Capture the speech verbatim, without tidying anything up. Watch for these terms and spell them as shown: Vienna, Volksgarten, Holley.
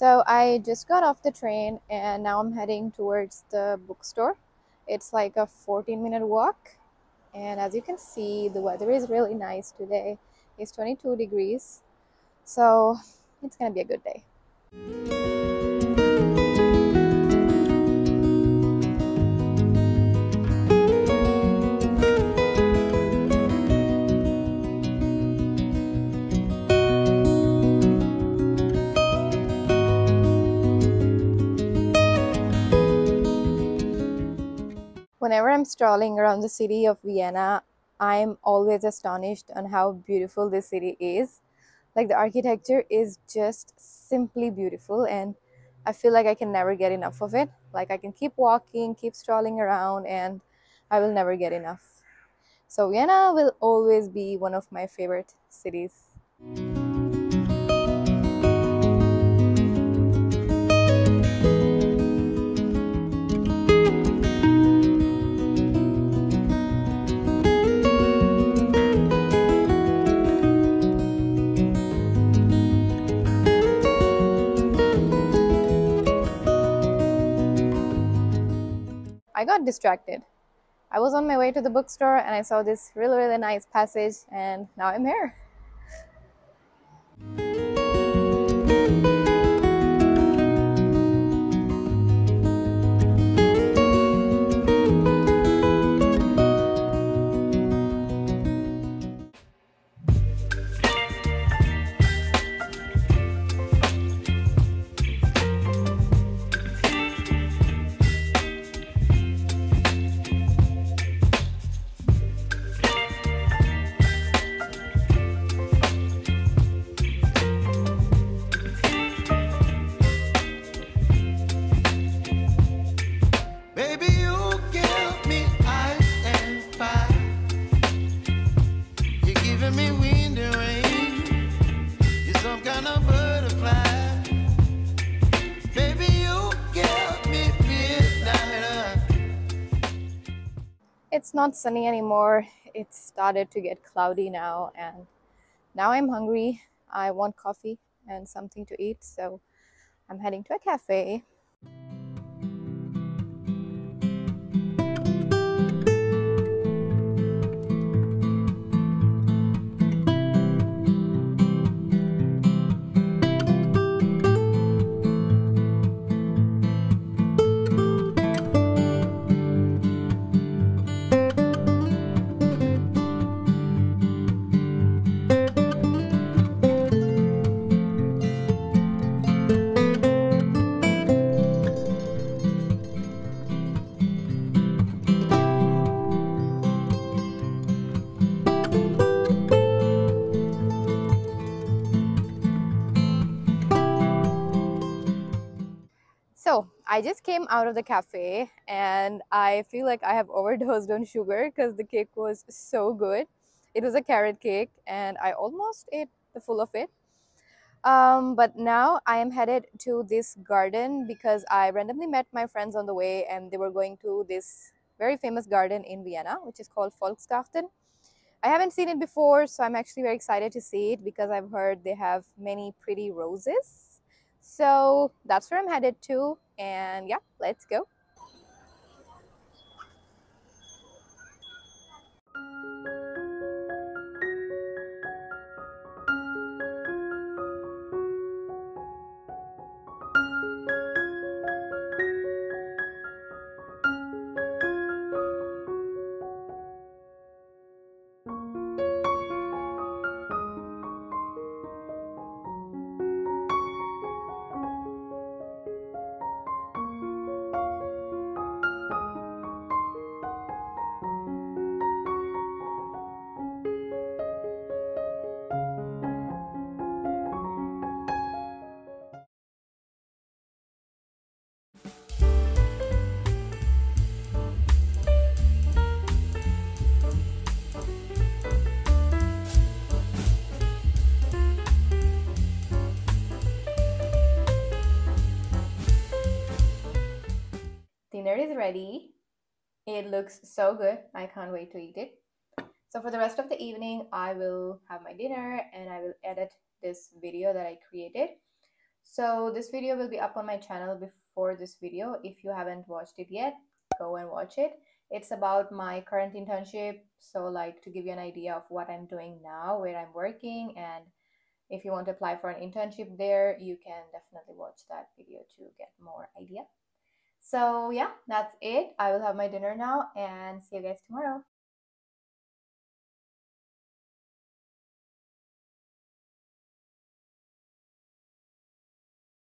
So I just got off the train and now I'm heading towards the bookstore. It's like a fourteen minute walk, and as you can see, the weather is really nice today. It's twenty-two degrees, so it's gonna be a good day. Whenever I'm strolling around the city of Vienna, I'm always astonished on how beautiful this city is. Like, the architecture is just simply beautiful, and I feel like I can never get enough of it. Like, I can keep walking, keep strolling around, and I will never get enough. So Vienna will always be one of my favorite cities. I got distracted. I was on my way to the bookstore and I saw this really, really nice passage, and now I'm here. It's not sunny anymore. It started to get cloudy now, and now I'm hungry. I want coffee and something to eat, so I'm heading to a cafe. So I just came out of the cafe and I feel like I have overdosed on sugar because the cake was so good. It was a carrot cake and I almost ate the full of it. Um, but now I am headed to this garden because I randomly met my friends on the way, and they were going to this very famous garden in Vienna, which is called Volksgarten. I haven't seen it before, so I'm actually very excited to see it because I've heard they have many pretty roses. So that's where I'm headed to, and yeah, let's go. Dinner is ready. It looks so good. I can't wait to eat it. So for the rest of the evening, I will have my dinner and I will edit this video that I created. So this video will be up on my channel before this video. If you haven't watched it yet, go and watch it. It's about my current internship, so like to give you an idea of what I'm doing now, where I'm working, and if you want to apply for an internship there, you can definitely watch that video to get more idea. So yeah, that's it. I will have my dinner now and see you guys tomorrow.